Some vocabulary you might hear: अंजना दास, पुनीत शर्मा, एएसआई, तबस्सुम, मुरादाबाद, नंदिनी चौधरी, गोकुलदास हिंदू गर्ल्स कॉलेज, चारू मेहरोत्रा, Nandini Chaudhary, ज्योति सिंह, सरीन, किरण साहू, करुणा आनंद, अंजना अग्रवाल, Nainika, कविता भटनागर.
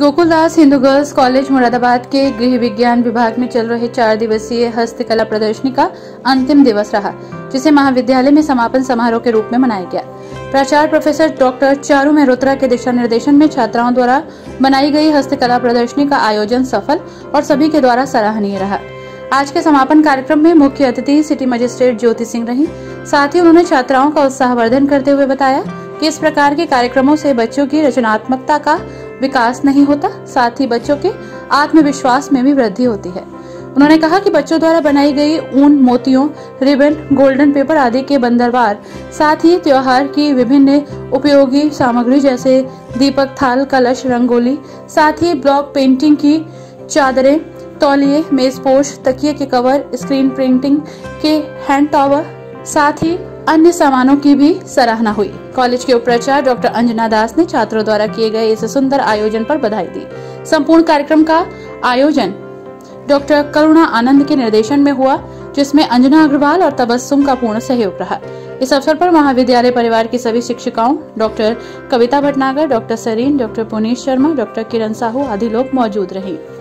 गोकुलदास हिंदू गर्ल्स कॉलेज मुरादाबाद के गृह विज्ञान विभाग में चल रहे 4 दिवसीय हस्तकला प्रदर्शनी का अंतिम दिवस रहा, जिसे महाविद्यालय में समापन समारोह के रूप में मनाया गया। प्राचार्य प्रोफेसर डॉक्टर चारू मेहरोत्रा के दिशा निर्देशन में छात्राओं द्वारा बनाई गई हस्तकला प्रदर्शनी का आयोजन सफल और सभी के द्वारा सराहनीय रहा। आज के समापन कार्यक्रम में मुख्य अतिथि सिटी मजिस्ट्रेट ज्योति सिंह रही। साथ ही उन्होंने छात्राओं का उत्साहवर्धन करते हुए बताया कि इस प्रकार के कार्यक्रमों से बच्चों की रचनात्मकता का विकास नहीं होता, साथ ही बच्चों के आत्मविश्वास में भी वृद्धि होती है। उन्होंने कहा कि बच्चों द्वारा बनाई गई ऊन, मोतियों, रिबन, गोल्डन पेपर आदि के बंदरवार, साथ ही त्योहार की विभिन्न उपयोगी सामग्री जैसे दीपक, थाल, कलश, रंगोली, साथ ही ब्लॉक पेंटिंग की चादरें, तौलिए, मेजपोश, तकिए के कवर, स्क्रीन प्रिंटिंग के हैंड टॉवर, साथ ही अन्य सामानों की भी सराहना हुई। कॉलेज के उपाचार्य डॉक्टर अंजना दास ने छात्रों द्वारा किए गए इस सुंदर आयोजन पर बधाई दी। संपूर्ण कार्यक्रम का आयोजन डॉक्टर करुणा आनंद के निर्देशन में हुआ, जिसमें अंजना अग्रवाल और तबस्सुम का पूर्ण सहयोग रहा। इस अवसर पर महाविद्यालय परिवार की सभी शिक्षिकाओं, doctor कविता भटनागर, doctor सरीन, doctor पुनीत शर्मा, doctor किरण साहू आदि लोग मौजूद रहे।